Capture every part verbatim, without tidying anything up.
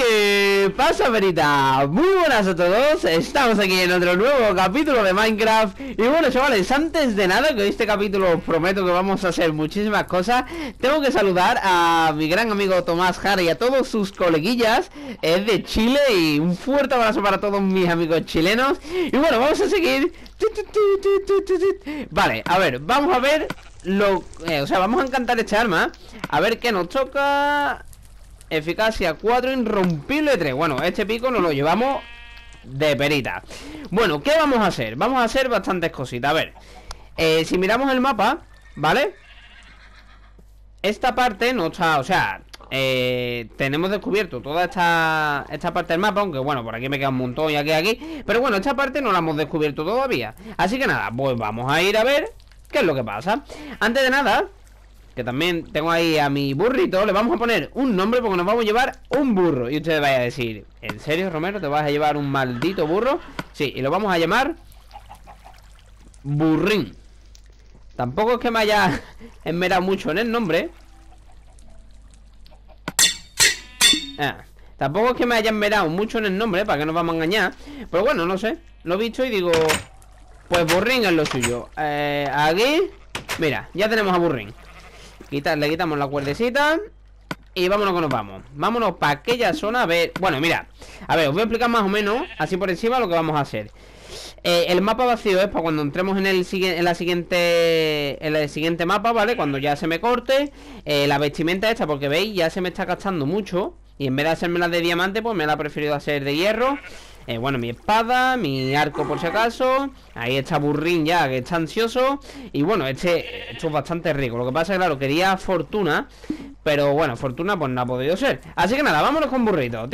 ¿Qué pasa, perita? Muy buenas a todos, estamos aquí en otro nuevo capítulo de Minecraft. Y bueno, chavales, antes de nada, que en este capítulo os prometo que vamos a hacer muchísimas cosas. Tengo que saludar a mi gran amigo Tomás Jara y a todos sus coleguillas. Es de Chile y un fuerte abrazo para todos mis amigos chilenos. Y bueno, vamos a seguir. Vale, a ver, vamos a ver lo... Eh, o sea, vamos a encantar este arma. A ver qué nos toca... Eficacia cuatro, irrompible tres. Bueno, este pico nos lo llevamos de perita. Bueno, ¿qué vamos a hacer? Vamos a hacer bastantes cositas. A ver, eh, si miramos el mapa, ¿vale? Esta parte no está, o sea, eh, tenemos descubierto toda esta, esta parte del mapa. Aunque bueno, por aquí me queda un montón y aquí, aquí. Pero bueno, esta parte no la hemos descubierto todavía. Así que nada, pues vamos a ir a ver qué es lo que pasa. Antes de nada... Que también tengo ahí a mi burrito. Le vamos a poner un nombre porque nos vamos a llevar un burro. Y ustedes vayan a decir, ¿en serio, Romero? ¿Te vas a llevar un maldito burro? Sí, y lo vamos a llamar Burrín. Tampoco es que me haya esmerado mucho en el nombre. Ah, tampoco es que me haya esmerado mucho en el nombre, para que nos vamos a engañar. Pero bueno, no sé, lo he visto y digo, pues Burrín es lo suyo. eh, Aquí, mira, ya tenemos a Burrín. Le quitamos la cuerdecita y vámonos que nos vamos. Vámonos para aquella zona a ver... Bueno, mira, a ver, os voy a explicar más o menos, así por encima, lo que vamos a hacer. eh, El mapa vacío es para cuando entremos en el, en la siguiente, en el siguiente mapa, ¿vale? Cuando ya se me corte. eh, La vestimenta esta, porque veis, ya se me está gastando mucho. Y en vez de hacerme la de diamante, pues me la he preferido hacer de hierro. Eh, bueno, mi espada, mi arco por si acaso. Ahí está Burrín ya, que está ansioso. Y bueno, este, esto es bastante rico. Lo que pasa es que, claro, quería fortuna. Pero bueno, fortuna pues no ha podido ser. Así que nada, vámonos con burrito.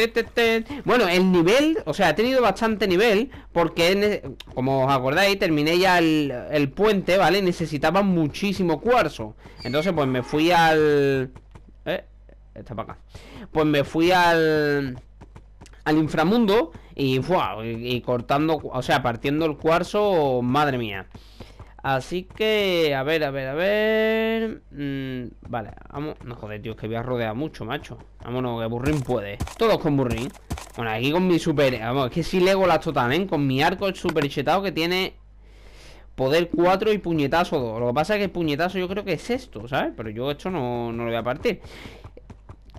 Bueno, el nivel, o sea, ha tenido bastante nivel. Porque, como os acordáis, terminé ya el, el puente, ¿vale? Necesitaba muchísimo cuarzo. Entonces pues me fui al... Eh, está para acá. Pues me fui al... al inframundo y, wow, y cortando, o sea, partiendo el cuarzo, madre mía. Así que, a ver, a ver, a ver. Mm, vale, vamos. No, joder, tío, es que voy a rodear mucho, macho. Vámonos, que Burrín puede. Todos con Burrín. Bueno, aquí con mi super... Vamos, es que sí lego las total, ¿eh? Con mi arco super chetado que tiene poder cuatro y puñetazo dos. Lo que pasa es que el puñetazo yo creo que es esto, ¿sabes? Pero yo esto no, no lo voy a partir.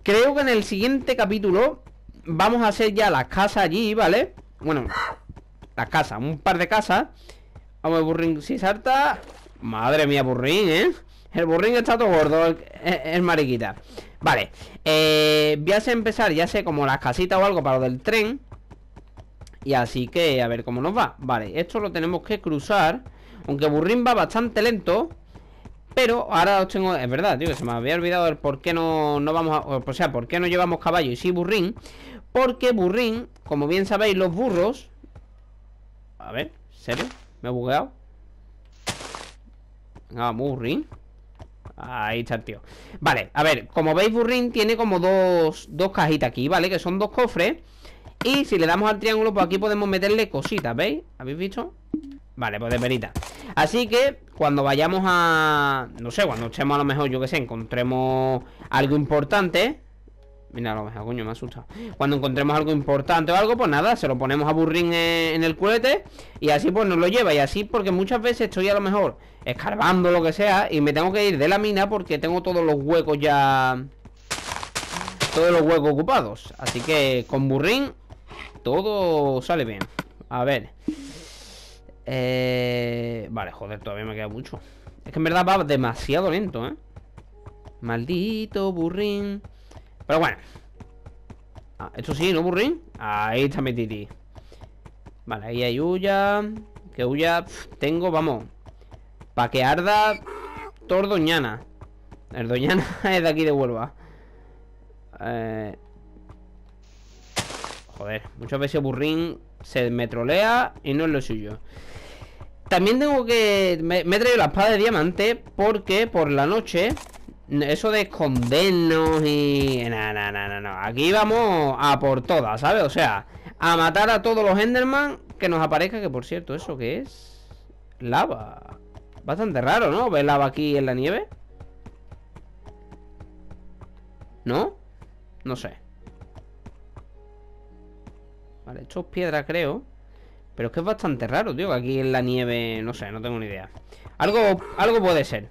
Creo que en el siguiente capítulo... Vamos a hacer ya las casas allí, ¿vale? Bueno, las casas, un par de casas. Vamos, Burrín, si salta. Madre mía, Burrín, ¿eh? El Burrín está todo gordo, el, el mariquita. Vale, eh, voy a hacer empezar, ya sé, como las casitas o algo para lo del tren. Y así que, a ver cómo nos va. Vale, esto lo tenemos que cruzar. Aunque Burrín va bastante lento. Pero ahora os tengo... Es verdad, tío, que se me había olvidado el por qué no, no vamos a... O sea, por qué no llevamos caballo y sí Burrín. Porque Burrín, como bien sabéis, los burros... A ver, ¿serio? Me he bugueado. Ah, Burrín. Ahí está el tío. Vale, a ver, como veis, Burrín tiene como dos, dos cajitas aquí, ¿vale? Que son dos cofres. Y si le damos al triángulo, pues aquí podemos meterle cositas, ¿veis? ¿Habéis visto? Vale, pues de perita. Así que cuando vayamos a... No sé, cuando estemos a lo mejor, yo que sé, encontremos algo importante... Mira, lo mejor, coño, me asusta. Cuando encontremos algo importante o algo, pues nada, se lo ponemos a Burrín en el culete. Y así pues nos lo lleva. Y así porque muchas veces estoy a lo mejor escarbando lo que sea. Y me tengo que ir de la mina porque tengo todos los huecos ya... Todos los huecos ocupados. Así que con Burrín todo sale bien. A ver. Eh... Vale, joder, todavía me queda mucho. Es que en verdad va demasiado lento, ¿eh? Maldito Burrín. Pero bueno. Ah, esto sí, ¿no, Burrín? Ahí está mi titi. Vale, ahí hay huya. Que huya pf, tengo, vamos. Pa' que arda Tordoñana. El Doñana es de aquí de Huelva. Eh... Joder, muchas veces Burrín se me trolea y no es lo suyo. También tengo que... Me, me he traído la espada de diamante porque por la noche... Eso de escondernos y... No, no, no, no, no. Aquí vamos a por todas, ¿sabes? O sea, a matar a todos los Enderman que nos aparezca. Que por cierto, ¿eso qué es? Lava. Bastante raro, ¿no? ¿Ves lava aquí en la nieve? ¿No? No sé. Vale, esto es piedra, creo. Pero es que es bastante raro, tío, que aquí en la nieve... No sé, no tengo ni idea. Algo, algo puede ser.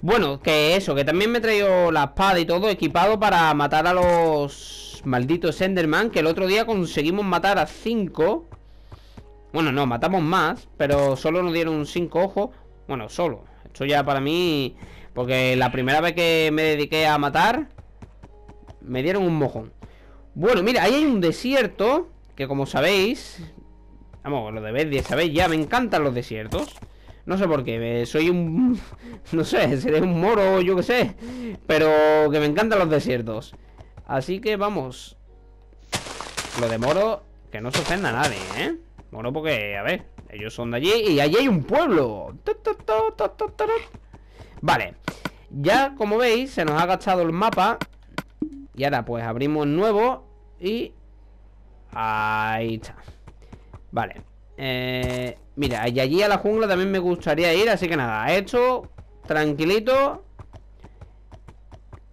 Bueno, que eso, que también me he traído la espada y todo equipado para matar a los malditos Enderman, que el otro día conseguimos matar a cinco. Bueno, no, matamos más, pero solo nos dieron cinco ojos. Bueno, solo. Esto ya para mí... Porque la primera vez que me dediqué a matar, me dieron un mojón. Bueno, mira, ahí hay un desierto, que como sabéis... Vamos, lo debéis, sabéis ya, me encantan los desiertos. No sé por qué, soy un... No sé, seré un moro, yo qué sé. Pero que me encantan los desiertos. Así que vamos. Lo de moro, que no se ofenda a nadie, ¿eh? Moro porque, a ver, ellos son de allí y allí hay un pueblo. Vale. Ya, como veis, se nos ha gastado el mapa. Y ahora pues abrimos nuevo y... Ahí está. Vale, eh, mira, y allí a la jungla también me gustaría ir, así que nada, esto, tranquilito.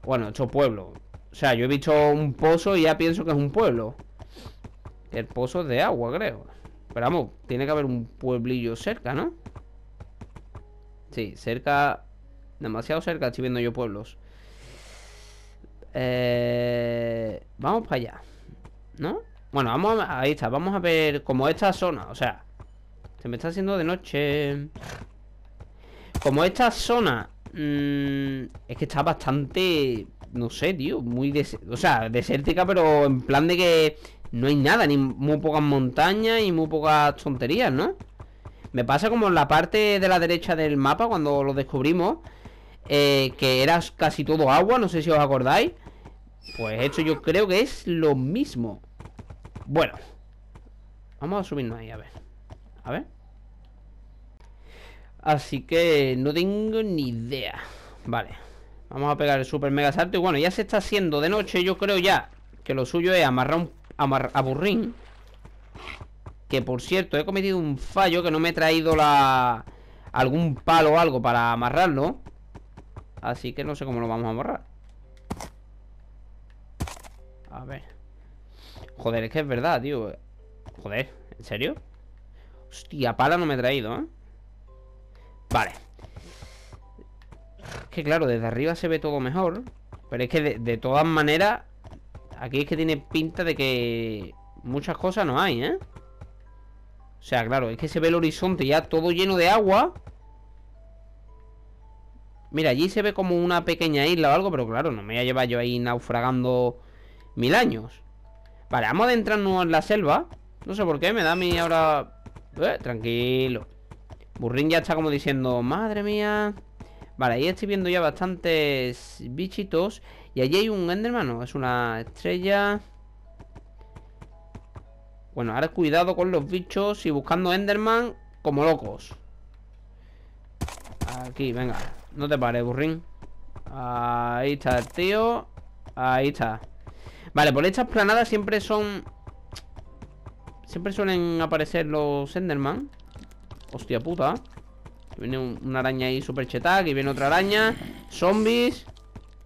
Bueno, esto pueblo. O sea, yo he visto un pozo y ya pienso que es un pueblo. El pozo es de agua, creo. Pero vamos, tiene que haber un pueblillo cerca, ¿no? Sí, cerca, demasiado cerca estoy viendo yo pueblos. eh, Vamos para allá, ¿no? Bueno, vamos a, ahí está, vamos a ver como esta zona, o sea, se me está haciendo de noche. Como esta zona, mmm, es que está bastante, no sé, tío, muy, des o sea, desértica, pero en plan de que no hay nada, ni muy pocas montañas y muy pocas tonterías, ¿no? Me pasa como en la parte de la derecha del mapa, cuando lo descubrimos, eh, que era casi todo agua, no sé si os acordáis. Pues esto yo creo que es lo mismo. Bueno, vamos a subirnos ahí, a ver. A ver. Así que no tengo ni idea. Vale, vamos a pegar el super mega salto. Y bueno, ya se está haciendo de noche. Yo creo ya que lo suyo es amarrar un, amar, a Burrín. Que por cierto, he cometido un fallo, que no me he traído la algún palo o algo para amarrarlo. Así que no sé cómo lo vamos a amarrar. A ver. Joder, es que es verdad, tío. Joder, ¿en serio? Hostia, pala no me he traído, ¿eh? Vale. Es que claro, desde arriba se ve todo mejor. Pero es que de, de todas maneras, aquí es que tiene pinta de que muchas cosas no hay, ¿eh? O sea, claro, es que se ve el horizonte ya todo lleno de agua. Mira, allí se ve como una pequeña isla o algo. Pero claro, no me voy a llevar yo ahí naufragando mil años. Vale, vamos a adentrarnos en la selva. No sé por qué, me da a mí ahora... Eh, tranquilo. Burrín ya está como diciendo, madre mía. Vale, ahí estoy viendo ya bastantes bichitos. Y allí hay un Enderman, no, es una estrella. Bueno, ahora cuidado con los bichos y buscando Enderman como locos. Aquí, venga. No te pares, Burrín. Ahí está el tío. Ahí está. Vale, por estas planadas siempre son... Siempre suelen aparecer los Enderman. Hostia puta. Viene un, una araña ahí super chetada. Aquí viene otra araña. Zombies.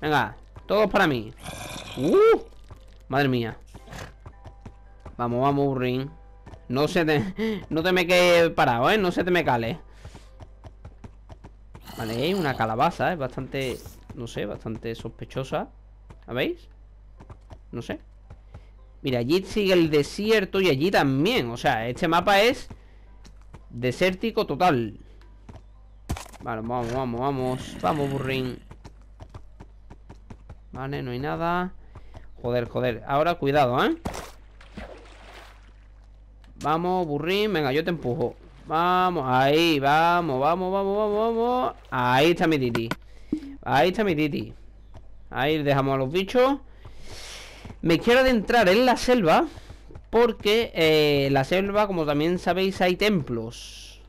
Venga, todos para mí. ¡Uh! Madre mía. Vamos, vamos, Burrín. No se te... No te me quedes parado, ¿eh? No se te me cale. Vale, hay una calabaza, es bastante... No sé, bastante sospechosa. ¿Sabéis? No sé. Mira, allí sigue el desierto y allí también. O sea, este mapa es desértico total. Vale, vamos, vamos, vamos. Vamos, Burrín. Vale, no hay nada. Joder, joder. Ahora cuidado, ¿eh? Vamos, Burrín. Venga, yo te empujo. Vamos, ahí, vamos, vamos, vamos, vamos, vamos. Ahí está mi titi. Ahí está mi titi. Ahí dejamos a los bichos. Me quiero adentrar en la selva porque eh, la selva, como también sabéis, hay templos.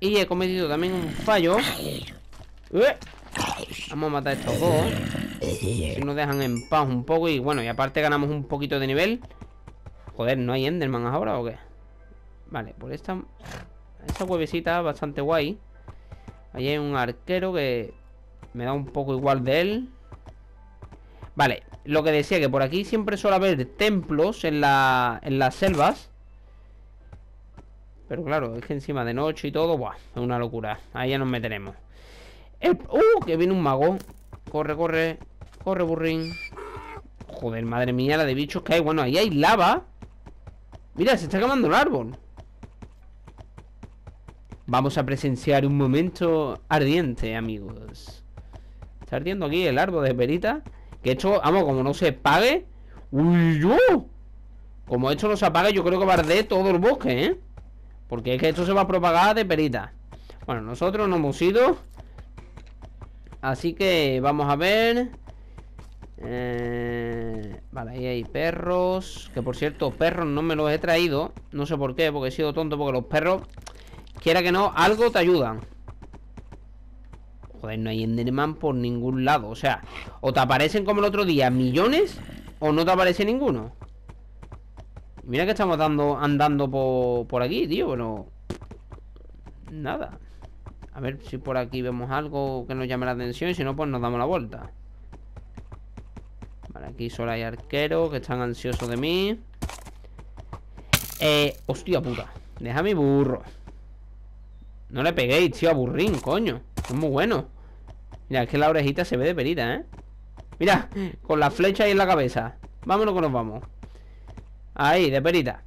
Y he cometido también un fallo. ¡Ueh! Vamos a matar a estos dos. Si nos dejan en paz un poco. Y bueno, y aparte ganamos un poquito de nivel. Joder, ¿no hay Enderman ahora o qué? Vale, por esta, esta huevecita bastante guay. Ahí hay un arquero que me da un poco igual de él. Vale. lo que decía, que por aquí siempre suele haber templos en, la, en las selvas. Pero claro, es que encima de noche y todo, buah, es una locura. Ahí ya nos meteremos. El... ¡Uh! Que viene un mago. Corre, corre. Corre, burrín. Joder, madre mía, la de bichos que hay. Bueno, ahí hay lava. Mira, se está quemando el árbol. Vamos a presenciar un momento ardiente, amigos. Está ardiendo aquí el árbol de perita. Que esto, vamos, como no se apague. ¡Uy, yo! Como esto no se apague, yo creo que va a arder todo el bosque, ¿eh? Porque es que esto se va a propagar de perita. Bueno, nosotros no hemos ido. Así que vamos a ver. Eh, vale, ahí hay perros. Que por cierto, perros no me los he traído. No sé por qué, porque he sido tonto. Porque los perros, quiera que no, algo te ayudan. Joder, no hay Enderman por ningún lado. O sea, o te aparecen como el otro día millones, o no te aparece ninguno. Mira que estamos dando, andando por, por aquí, tío. Pero nada. A ver si por aquí vemos algo que nos llame la atención. Y si no, pues nos damos la vuelta. Vale, aquí solo hay arqueros que están ansiosos de mí. Eh, hostia puta. Deja mi burro. No le peguéis, tío, a burrín, coño. Es muy bueno. Mira, es que la orejita se ve de perita, ¿eh? Mira, con la flecha ahí en la cabeza. Vámonos que nos vamos. Ahí, de perita.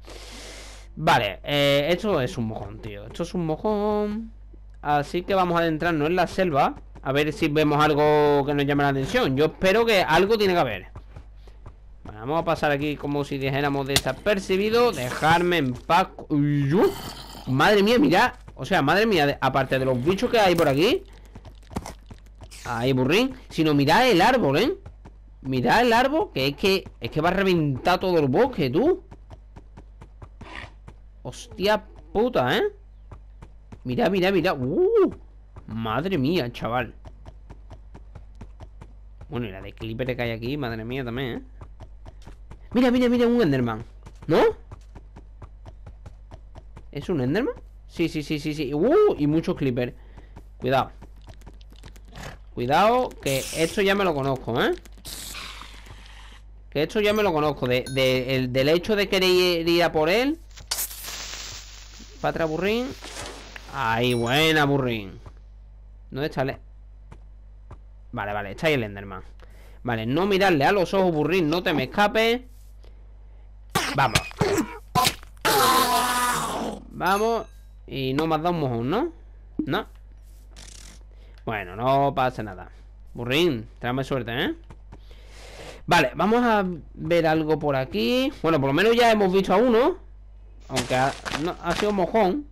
Vale, eh, esto es un mojón, tío. Esto es un mojón. Así que vamos a adentrarnos en la selva. A ver si vemos algo que nos llame la atención. Yo espero que algo tiene que haber. Bueno, vamos a pasar aquí como si dijéramos desapercibido. Dejarme en paz. Uy, uh, madre mía, mirad. O sea, madre mía, aparte de los bichos que hay por aquí. Ahí, burrín. Si no, mirad el árbol, ¿eh? Mirad el árbol, que es que es que va a reventar todo el bosque, tú. Hostia puta, ¿eh? Mira, mira, mira. ¡Uh! Madre mía, chaval. Bueno, y la de Clipper que hay aquí, madre mía, también, ¿eh? Mira, mira, mira, un Enderman. ¿No? ¿Es un Enderman? Sí, sí, sí, sí, sí. ¡Uh! Y muchos Clipper. Cuidado. Cuidado, que esto ya me lo conozco, ¿eh? Que esto ya me lo conozco. De, de, el, del hecho de querer ir a por él. Patra, burrín. Ahí, buena, burrín. ¿Dónde está el...? Vale, vale, está ahí el Enderman. Vale, no mirarle a los ojos, burrín. No te me escapes. Vamos. Vamos. Y no me has dado un mojón, ¿no? No. Bueno, no pasa nada. Burrín, tráeme suerte, ¿eh? Vale, vamos a ver algo por aquí. Bueno, por lo menos ya hemos visto a uno. Aunque ha, no, ha sido mojón.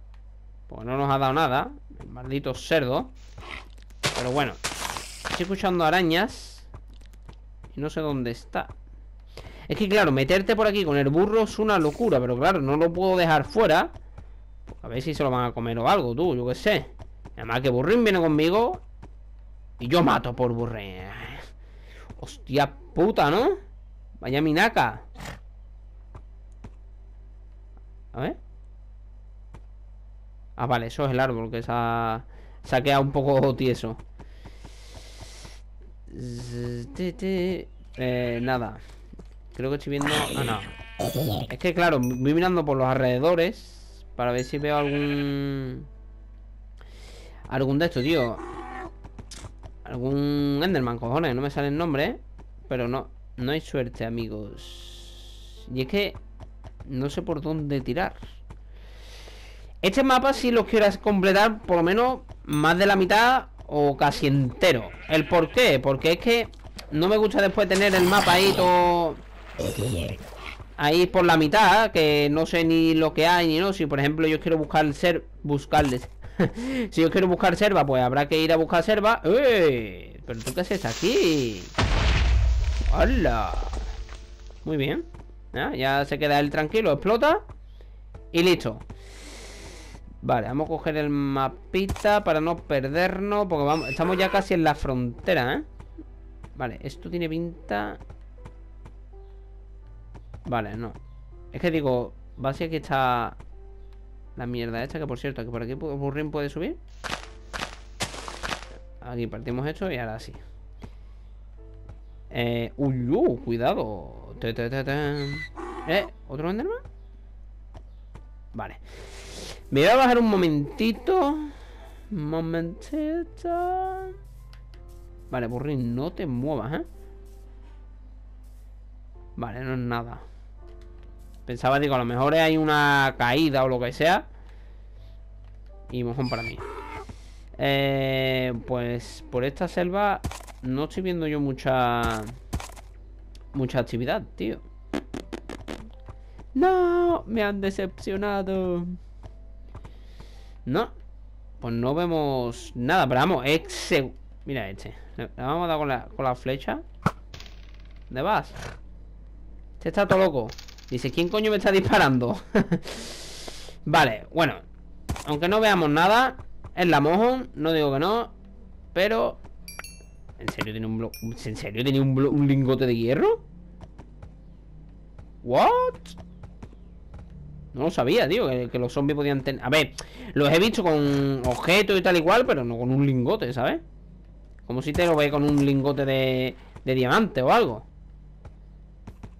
Pues no nos ha dado nada. El maldito cerdo. Pero bueno, estoy escuchando arañas y no sé dónde está. Es que claro, meterte por aquí con el burro es una locura. Pero claro, no lo puedo dejar fuera. A ver si se lo van a comer o algo, tú, yo qué sé. Además que burrín viene conmigo y yo mato por burrín. Hostia puta, ¿no? Vaya minaca. A ver. Ah, vale, eso es el árbol que se ha, se ha quedado un poco tieso. Eh, nada. Creo que estoy viendo... Ah, no. Es que claro, voy mirando por los alrededores para ver si veo algún... Algún de estos, tío. Algún Enderman, cojones. No me sale el nombre, ¿eh? Pero no, no hay suerte, amigos. Y es que no sé por dónde tirar. Este mapa si los quieras completar por lo menos más de la mitad o casi entero. ¿El por qué? Porque es que no me gusta después tener el mapa ahí todo... Ahí por la mitad, que no sé ni lo que hay ni no. Si por ejemplo yo quiero buscar ser... Buscarles... si yo quiero buscar selva, pues habrá que ir a buscar selva. ¡Ey! ¿Pero tú qué haces aquí? ¡Hala! Muy bien. ¿Ah? Ya se queda él tranquilo, explota. Y listo. Vale, vamos a coger el mapita para no perdernos. Porque vamos, estamos ya casi en la frontera, ¿eh? Vale, esto tiene pinta... Vale, no. Es que digo, va a ser que está... La mierda esta, que por cierto, que por aquí burrín puede subir. Aquí partimos esto y ahora sí. Eh, uy, uh, cuidado. Ta, ta, ta, ta. Eh, ¿otro Enderman? Vale. Me voy a bajar un momentito. Momentito. Vale, Burrín, no te muevas, ¿eh? Vale, no es nada. Pensaba, digo, a lo mejor hay una caída o lo que sea. Y mojón para mí. Eh, pues por esta selva no estoy viendo yo mucha mucha actividad, tío. No, me han decepcionado. No, pues no vemos nada, pero vamos, exe... Mira este, le vamos a dar con la, con la flecha. ¿Dónde vas? Este está todo loco. Dice, ¿quién coño me está disparando? Vale, bueno. Aunque no veamos nada, es la mojón, no digo que no. Pero... ¿En serio tiene un blo... ¿En serio tiene un, blo... un lingote de hierro? ¿What? No lo sabía, tío, que, que los zombies podían tener... A ver, los he visto con objetos y tal y cual, pero no con un lingote, ¿sabes? Como si te lo ve con un lingote de, de diamante o algo.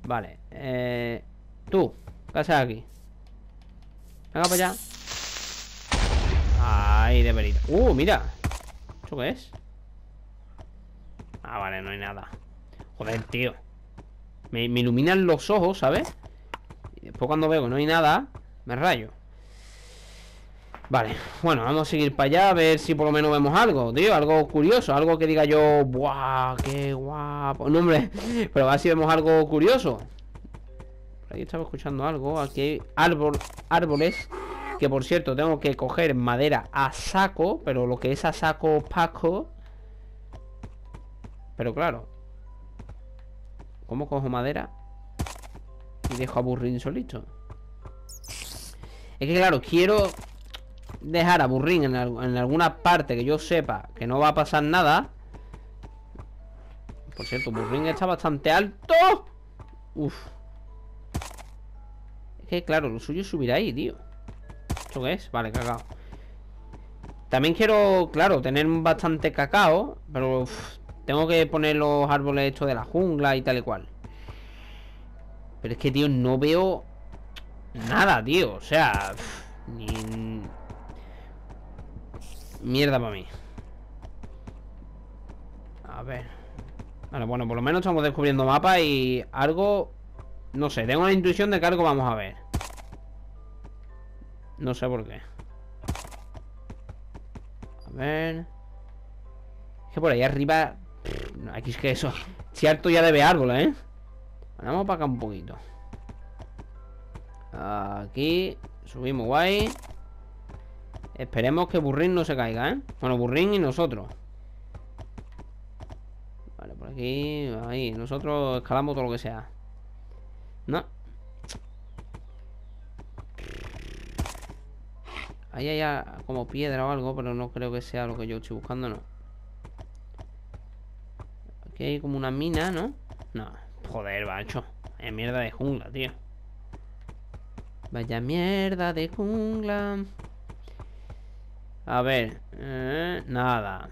Vale, eh... tú, ¿qué haces aquí? Venga para allá. Ahí, de verita. Uh, mira. ¿Esto qué es? Ah, vale, no hay nada. Joder, tío. Me, me iluminan los ojos, ¿sabes? Y después cuando veo que no hay nada, me rayo. Vale, bueno, vamos a seguir para allá. A ver si por lo menos vemos algo, tío. Algo curioso, algo que diga yo. ¡Buah, qué guapo! No, hombre. Pero a ver si vemos algo curioso. Por ahí estaba escuchando algo. Aquí hay árbol, árboles. Que por cierto, tengo que coger madera a saco. Pero lo que es a saco opaco. Pero claro, ¿cómo cojo madera? Y dejo a Burrín solito. Es que claro, quiero dejar a Burrín en, en alguna parte que yo sepa que no va a pasar nada. Por cierto, Burrín está bastante alto. Uf. Es que claro, lo suyo es subir ahí, tío. ¿Esto qué es? Vale, cagao. También quiero, claro, tener bastante cacao. Pero... Uf, tengo que poner los árboles estos de la jungla y tal y cual. Pero es que, tío, no veo nada, tío. O sea, pff, ni... mierda para mí. A ver. Vale, bueno, por lo menos estamos descubriendo mapas y algo... No sé, tengo la intuición de que algo vamos a ver. No sé por qué. A ver... Es que por ahí arriba... Aquí es que eso. Cierto, ya debe árboles, ¿eh? Vamos para acá un poquito. Aquí. Subimos guay. Esperemos que Burrín no se caiga, ¿eh? Bueno, Burrín y nosotros. Vale, por aquí. Ahí. Nosotros escalamos todo lo que sea. No. Ahí hay como piedra o algo, pero no creo que sea lo que yo estoy buscando, no. Aquí hay como una mina, ¿no? No. Joder, macho. Vaya mierda de jungla, tío. Vaya mierda de jungla. A ver. Eh, nada.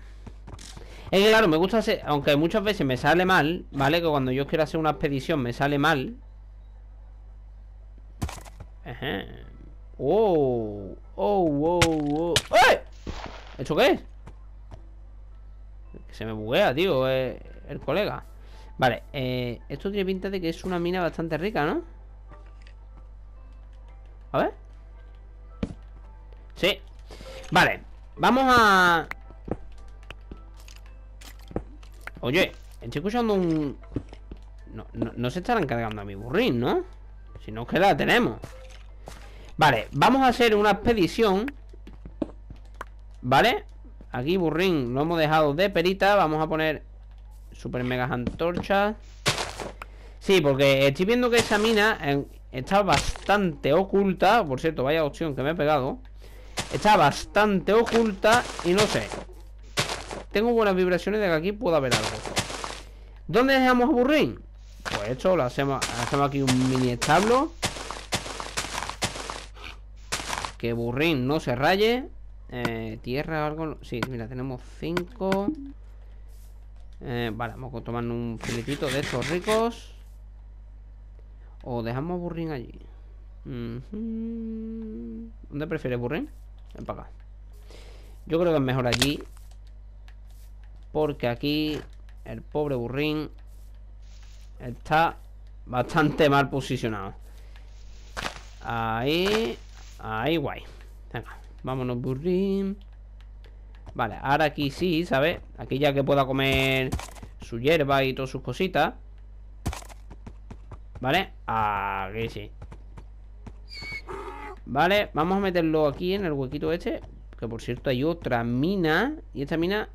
Es que claro, me gusta hacer... Aunque muchas veces me sale mal, ¿vale? Que cuando yo quiero hacer una expedición me sale mal. Ajá. ¡Oh! ¡Oh, wow, wow! ¡Eh! ¿Esto qué es? Se me buguea, tío, eh, el colega. Vale, eh, esto tiene pinta de que es una mina bastante rica, ¿no? A ver. Sí. Vale, vamos a... Oye, estoy escuchando un... No, no, no se estarán cargando a mi Burrín, ¿no? Si no, ¿qué la tenemos? Vale, vamos a hacer una expedición. Vale. Aquí Burrín lo hemos dejado de perita. Vamos a poner super megas antorchas. Sí, porque estoy viendo que esa mina está bastante oculta. Por cierto, vaya opción que me he pegado. Está bastante oculta y no sé. Tengo buenas vibraciones de que aquí pueda haber algo. ¿Dónde dejamos a Burrín? Pues esto lo hacemos, hacemos aquí un mini establo. Que Burrín no se raye. Eh, tierra o algo... Sí, mira, tenemos cinco. eh, Vale, vamos a tomar un filetito de estos ricos. O dejamos Burrín allí. uh-huh. ¿Dónde prefieres Burrín? Ven para acá. Yo creo que es mejor allí, porque aquí el pobre Burrín está bastante mal posicionado. Ahí. Ahí, guay. Venga, vámonos, Burrín. Vale, ahora aquí sí, ¿sabes? Aquí ya que pueda comer su hierba y todas sus cositas. Vale, aquí sí. Vale, vamos a meterlo aquí en el huequito este, que por cierto hay otra mina, y esta mina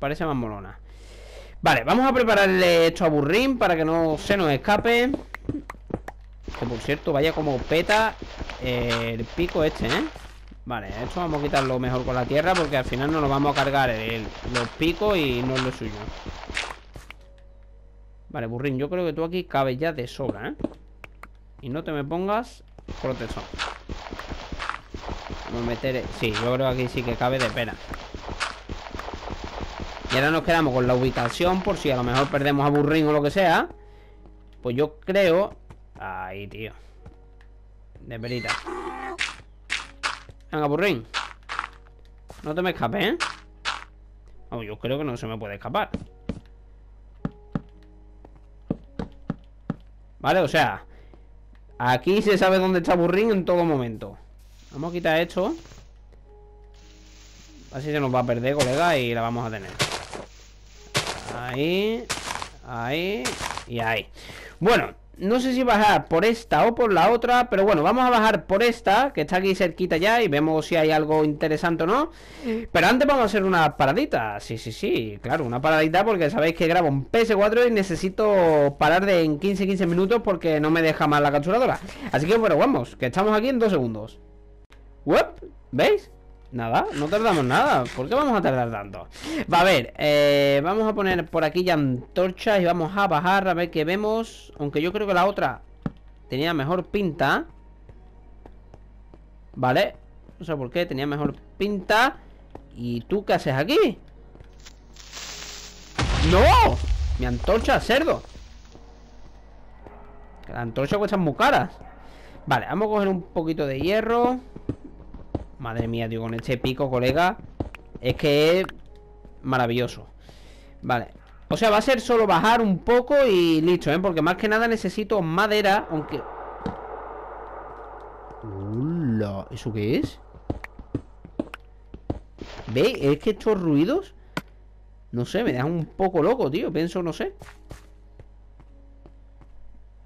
parece más molona. Vale, vamos a prepararle esto a Burrín para que no se nos escape. Que por cierto, vaya como peta el pico este, ¿eh? Vale, esto vamos a quitarlo mejor con la tierra, porque al final nos lo vamos a cargar el, los picos y no es lo suyo. Vale, Burrín, yo creo que tú aquí cabes ya de sobra, ¿eh? Y no te me pongas protección. Vamos a meter... Sí, yo creo que aquí sí que cabe de pena. Y ahora nos quedamos con la ubicación, por si a lo mejor perdemos a Burrín o lo que sea. Pues yo creo... Ahí, tío. De perita. Venga, Burrín, no te me escapes, ¿eh? Vamos, yo creo que no se me puede escapar. Vale, o sea, aquí se sabe dónde está Burrín en todo momento. Vamos a quitar esto. Así se nos va a perder, colega, y la vamos a tener. Ahí, ahí y ahí. Bueno, no sé si bajar por esta o por la otra, pero bueno, vamos a bajar por esta, que está aquí cerquita ya, y vemos si hay algo interesante o no. Pero antes vamos a hacer una paradita. Sí, sí, sí, claro, una paradita, porque sabéis que grabo en P S cuatro y necesito parar de en quince quince minutos porque no me deja más la capturadora. Así que bueno, vamos, que estamos aquí en dos segundos. Uep, ¿veis? Nada, no tardamos nada. ¿Por qué vamos a tardar tanto? Va, a ver, eh, vamos a poner por aquí ya antorchas y vamos a bajar a ver qué vemos. Aunque yo creo que la otra tenía mejor pinta. Vale, no sé por qué, tenía mejor pinta. ¿Y tú qué haces aquí? ¡No! ¡Mi antorcha, cerdo! Las antorchas cuestan muy caras. Vale, vamos a coger un poquito de hierro. Madre mía, tío, con este pico, colega, es que es maravilloso. Vale, o sea, va a ser solo bajar un poco y listo, ¿eh? Porque más que nada necesito madera, aunque... Hola, ¿eso qué es? ¿Veis? Es que estos ruidos, no sé, me dejan un poco loco, tío, pienso, no sé.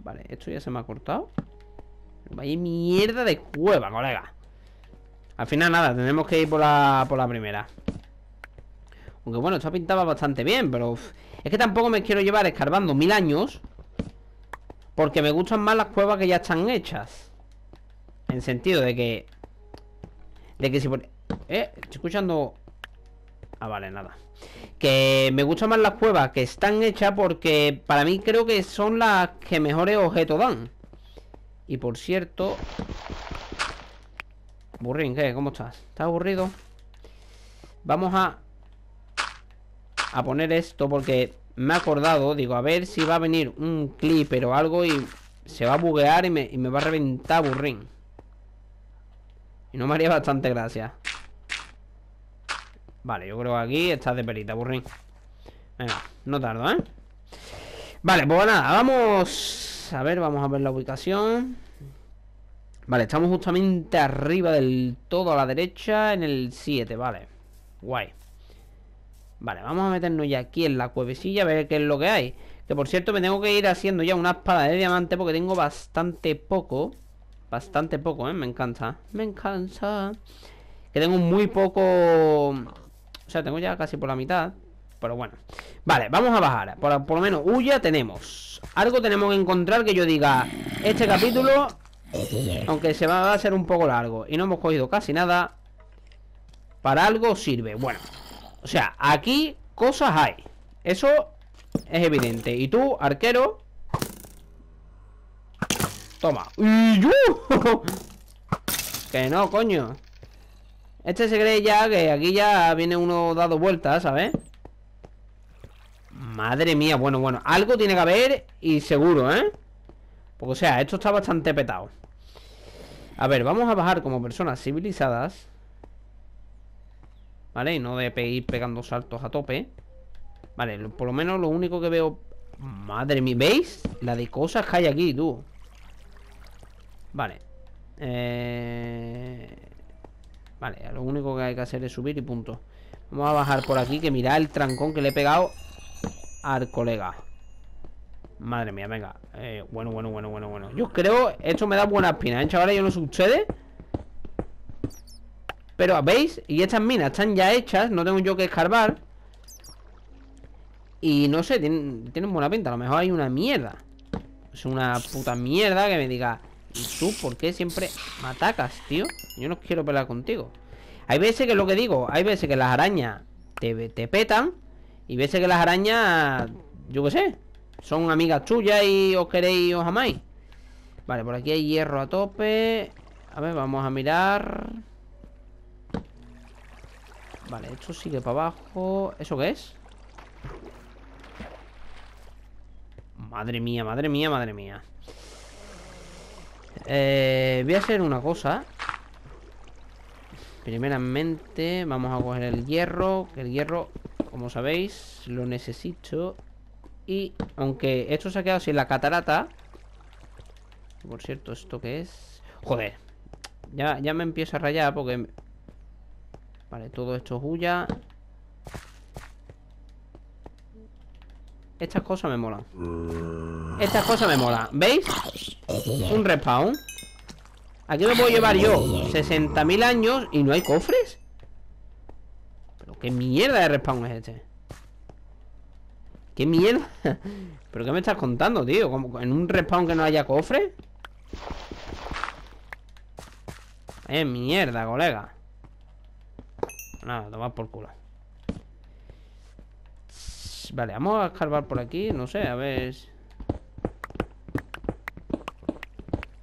Vale, esto ya se me ha cortado. Vaya mierda de cueva, colega. Al final nada, tenemos que ir por la, por la primera. Aunque bueno, esta pintaba bastante bien, pero uf, es que tampoco me quiero llevar escarbando mil años, porque me gustan más las cuevas que ya están hechas. En sentido de que De que si por... Eh, estoy escuchando... Ah, vale, nada. Que me gustan más las cuevas que están hechas, porque para mí creo que son las que mejores objetos dan. Y por cierto... Burrín, ¿qué? ¿Cómo estás? ¿Estás aburrido? Vamos a A poner esto, porque me he acordado. Digo, a ver si va a venir un clipper o algo y se va a buguear y me, y me va a reventar Burrín. Y no me haría bastante gracia. Vale, yo creo que aquí estás de perita, Burrín. Venga, no tardo, ¿eh? Vale, pues nada, vamos a ver, vamos a ver la ubicación. Vale, estamos justamente arriba del todo a la derecha en el siete, vale. Guay. Vale, vamos a meternos ya aquí en la cuevecilla a ver qué es lo que hay. Que por cierto me tengo que ir haciendo ya una espada de diamante, porque tengo bastante poco. Bastante poco, ¿eh? Me encanta. Me encanta. Que tengo muy poco... O sea, tengo ya casi por la mitad. Pero bueno. Vale, vamos a bajar. Por, por lo menos huya tenemos. Algo tenemos que encontrar que yo diga... Este capítulo... Aunque se va a hacer un poco largo y no hemos cogido casi nada. Para algo sirve. Bueno, o sea, aquí cosas hay, eso es evidente. Y tú, arquero, toma. ¡Y yo! Que no, coño. Este se cree ya que aquí ya viene uno dado vueltas, ¿sabes? Madre mía, bueno, bueno, algo tiene que haber y seguro, ¿eh? Porque, o sea, esto está bastante petado. A ver, vamos a bajar como personas civilizadas, ¿vale? Y no de ir pegando saltos a tope. Vale, por lo menos lo único que veo... Madre mía, ¿veis? La de cosas que hay aquí, tú. Vale. Eh... Vale, lo único que hay que hacer es subir y punto. Vamos a bajar por aquí, que mirad el trancón que le he pegado al colega. Madre mía, venga. eh, Bueno, bueno, bueno, bueno, bueno. Yo creo, esto me da buena espina, ¿eh, chavales? Yo no sé ustedes, pero, ¿veis? Y estas minas están ya hechas, no tengo yo que escarbar. Y no sé, tienen, tienen buena pinta. A lo mejor hay una mierda. Es una puta mierda que me diga: ¿tú por qué siempre me atacas, tío? Yo no quiero pelear contigo. Hay veces que es lo que digo, hay veces que las arañas te, te petan. Y veces que las arañas, yo qué sé, son amigas tuyas y os queréis y os amáis. Vale, por aquí hay hierro a tope. A ver, vamos a mirar. Vale, esto sigue para abajo. ¿Eso qué es? Madre mía, madre mía, madre mía. Eh, voy a hacer una cosa. Primeramente vamos a coger el hierro, que el hierro, como sabéis, lo necesito. Y aunque esto se ha quedado sin la catarata. Por cierto, ¿esto qué es? Joder, ya, ya me empiezo a rayar porque... Vale, todo esto huya. Estas cosas me molan. Estas cosas me molan, ¿veis? Un respawn. Aquí me puedo llevar yo sesenta mil años y no hay cofres. Pero qué mierda de respawn es este. ¿Qué mierda? ¿Pero qué me estás contando, tío? ¿Cómo en un respawn que no haya cofre? ¡Eh, mierda, colega! Nada, toma por culo. Vale, vamos a escarbar por aquí. No sé, a ver...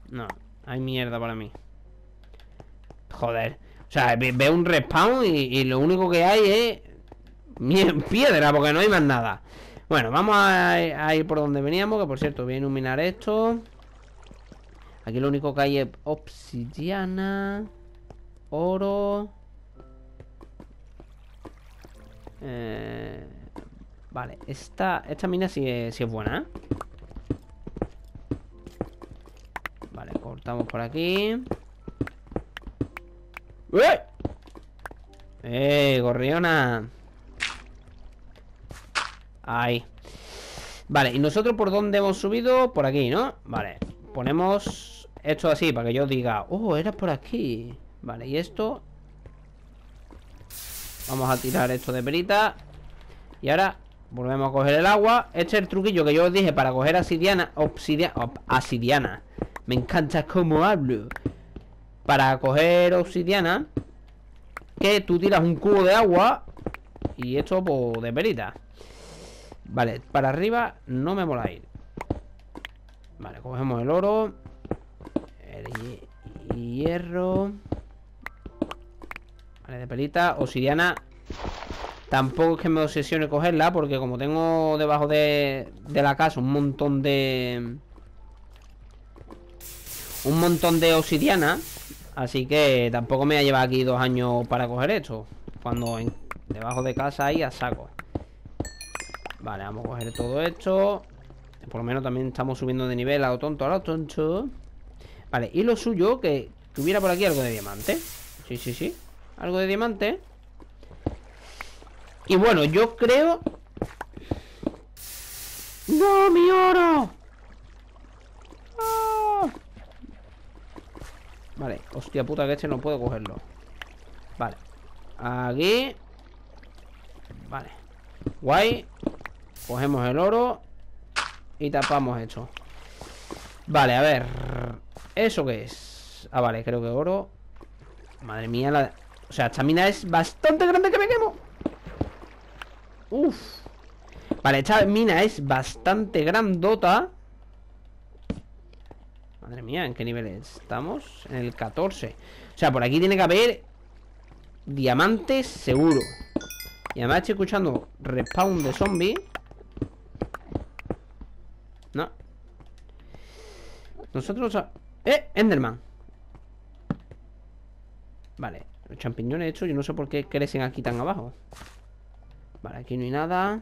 No, hay mierda para mí. Joder. O sea, veo un respawn y, y lo único que hay es... piedra, porque no hay más nada. Bueno, vamos a, a ir por donde veníamos. Que por cierto, voy a iluminar esto. Aquí lo único que hay es obsidiana, oro. Eh, vale, esta, esta mina sí es, sí es buena, ¿eh? Vale, cortamos por aquí. ¡Eh! ¡Eh, gorriona! Ahí. Vale, ¿y nosotros por dónde hemos subido? Por aquí, ¿no? Vale, ponemos esto así para que yo diga: oh, era por aquí. Vale, y esto... Vamos a tirar esto de perita. Y ahora volvemos a coger el agua. Este es el truquillo que yo os dije para coger obsidiana. Obsidiana, obsidiana. Me encanta cómo hablo. Para coger obsidiana, que tú tiras un cubo de agua y esto, pues, de perita. Vale, para arriba no me mola ir. Vale, cogemos el oro, el hierro. Vale, de pelita, obsidiana. Tampoco es que me obsesione cogerla, porque como tengo debajo de, de la casa un montón de... Un montón de obsidiana, así que tampoco me voy a llevar aquí dos años para coger esto, cuando en, debajo de casa hay a saco. Vale, vamos a coger todo esto. Por lo menos también estamos subiendo de nivel a lo tonto, a lo tonto. Vale, y lo suyo, que tuviera por aquí algo de diamante. Sí, sí, sí, algo de diamante. Y bueno, yo creo... ¡No, mi oro! ¡Oh! Vale, hostia puta que este no puedo cogerlo. Vale, aquí. Vale, guay. Cogemos el oro y tapamos esto. Vale, a ver, ¿eso qué es? Ah, vale, creo que oro. Madre mía, la... o sea, esta mina es bastante grande, que me quemo. Uf. Vale, esta mina es bastante grandota. Madre mía, ¿en qué nivel estamos? En el catorce. O sea, por aquí tiene que haber diamantes seguro. Y además estoy escuchando respawn de zombies. No. Nosotros... A... ¡Eh! Enderman. Vale. Los champiñones, de hecho, yo no sé por qué crecen aquí tan abajo. Vale, aquí no hay nada.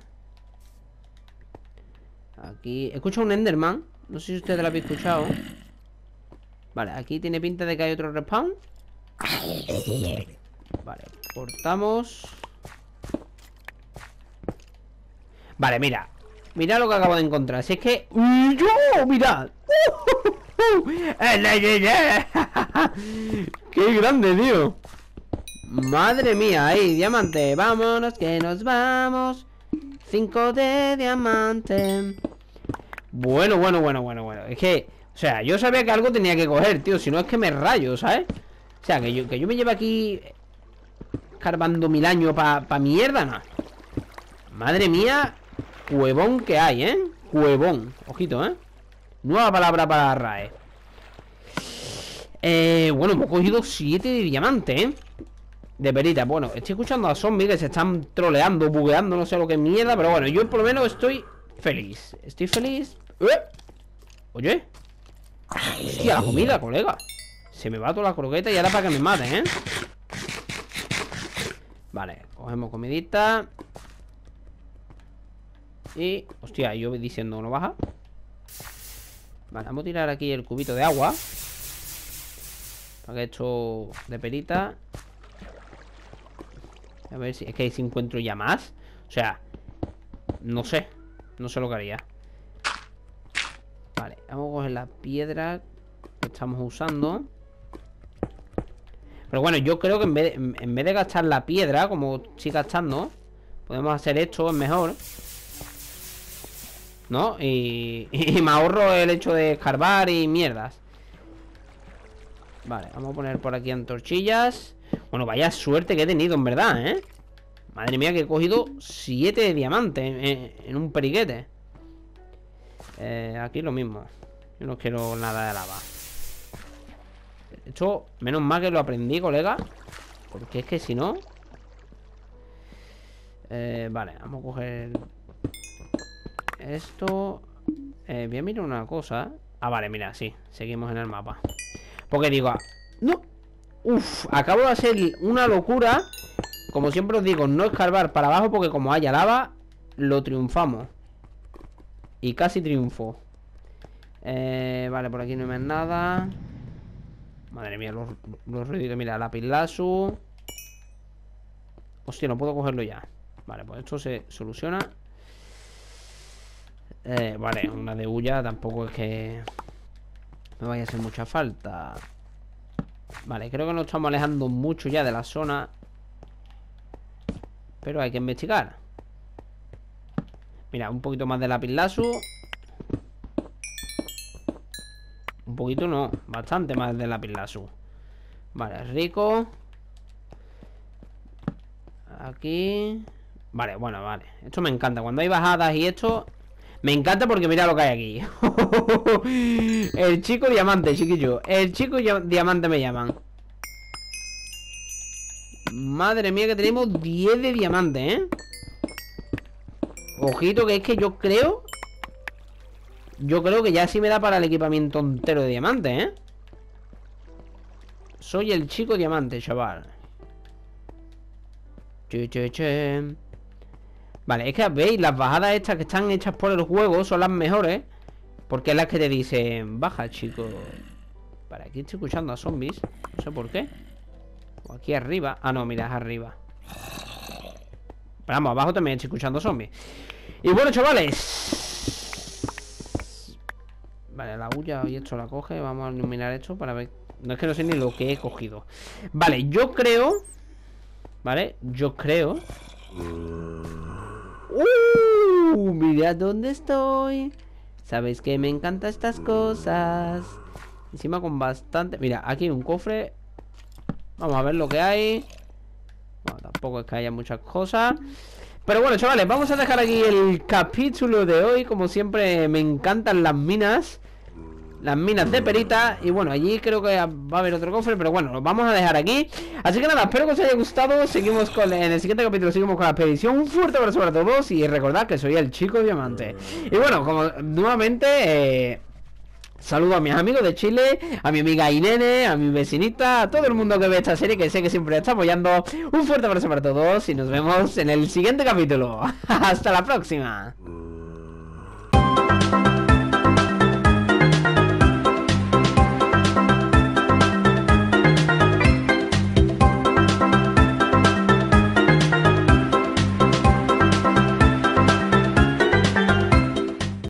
Aquí... Escucho un Enderman. No sé si ustedes lo habéis escuchado. Vale, aquí tiene pinta de que hay otro respawn. Vale, cortamos. Vale, mira. Mirad lo que acabo de encontrar. Si es que... ¡Yo! ¡Mirad! ¡Qué grande, tío! Madre mía, ahí, diamante. Vámonos, que nos vamos. Cinco de diamante. Bueno, bueno, bueno, bueno, bueno. Es que, o sea, yo sabía que algo tenía que coger, tío. Si no es que me rayo, ¿sabes? O sea, que yo, que yo me llevo aquí escarbando mil años para pa mierda, ¿no? Madre mía, huevón que hay, ¿eh? Huevón, ojito, ¿eh? Nueva palabra para RAE. Eh, bueno, hemos cogido siete de diamante, ¿eh? De perita, bueno, estoy escuchando a zombies que se están troleando, bugueando, no sé lo que mierda. Pero bueno, yo por lo menos estoy feliz. Estoy feliz. ¿Eh? Oye. Hostia, la comida, colega. Se me va toda la croqueta y ahora para que me maten, ¿eh? Vale, cogemos comidita. Y... Hostia, yo diciendo no baja. Vale, vamos a tirar aquí el cubito de agua. Para que esto de perita. A ver si... Es que si encuentro ya más. O sea, no sé. No sé lo que haría. Vale, vamos a coger la piedra que estamos usando. Pero bueno, yo creo que en vez de, en vez de gastar la piedra, como estoy gastando, podemos hacer esto, es mejor, ¿no? Y, y me ahorro el hecho de escarbar y mierdas. Vale, vamos a poner por aquí antorchillas. Bueno, vaya suerte que he tenido, en verdad, ¿eh? Madre mía, que he cogido siete de diamante en, en un periquete. Eh, aquí lo mismo. Yo no quiero nada de lava. Esto, menos mal que lo aprendí, colega. Porque es que si no... Eh, vale, vamos a coger... Esto... Eh, voy a mirar una cosa. Ah, vale, mira, sí. Seguimos en el mapa. Porque digo... Ah, no. Uf, acabo de hacer una locura. Como siempre os digo, no escarbar para abajo porque como haya lava, lo triunfamos. Y casi triunfo. Eh, vale, por aquí no hay más nada. Madre mía, los, los ruidos. Mira, lápiz lazo. Hostia, no puedo cogerlo ya. Vale, pues esto se soluciona. Eh, vale, una de huya tampoco es que me vaya a hacer mucha falta. Vale, creo que nos estamos alejando mucho ya de la zona. Pero hay que investigar. Mira, un poquito más de lapislazo. Un poquito no, bastante más de lapislazo. Vale, rico. Aquí. Vale, bueno, vale. Esto me encanta, cuando hay bajadas y esto... Me encanta porque mira lo que hay aquí. El chico diamante, chiquillo. El chico diamante me llaman. Madre mía que tenemos diez de diamante, ¿eh? Ojito que es que yo creo... Yo creo que ya sí me da para el equipamiento entero de diamante, ¿eh? Soy el chico diamante, chaval. Che, che, che. Vale, es que veis, las bajadas estas que están hechas por el juego son las mejores. Porque es las que te dicen, baja, chico. Para aquí estoy escuchando a zombies. No sé por qué. O aquí arriba. Ah, no, mira, es arriba. Pero vamos, abajo también estoy escuchando zombies. Y bueno, chavales. Vale, la huya y esto la coge. Vamos a iluminar esto para ver. No es que no sé ni lo que he cogido. Vale, yo creo. Vale, yo creo. ¡Uh! Mirad dónde estoy. Sabéis que me encantan estas cosas. Encima con bastante... Mira, aquí hay un cofre. Vamos a ver lo que hay. Bueno, tampoco es que haya muchas cosas. Pero bueno, chavales, vamos a dejar aquí el capítulo de hoy. Como siempre, me encantan las minas. las minas de perita. Y bueno, allí creo que va a haber otro cofre, pero bueno, lo vamos a dejar aquí. Así que nada, espero que os haya gustado. Seguimos con, en el siguiente capítulo seguimos con la expedición. Un fuerte abrazo para todos y recordad que soy el Chico Diamante. Y bueno, como nuevamente, eh, saludo a mis amigos de Chile, a mi amiga Irene, a mi vecinita, a todo el mundo que ve esta serie, que sé que siempre está apoyando. Un fuerte abrazo para todos y nos vemos en el siguiente capítulo. Hasta la próxima.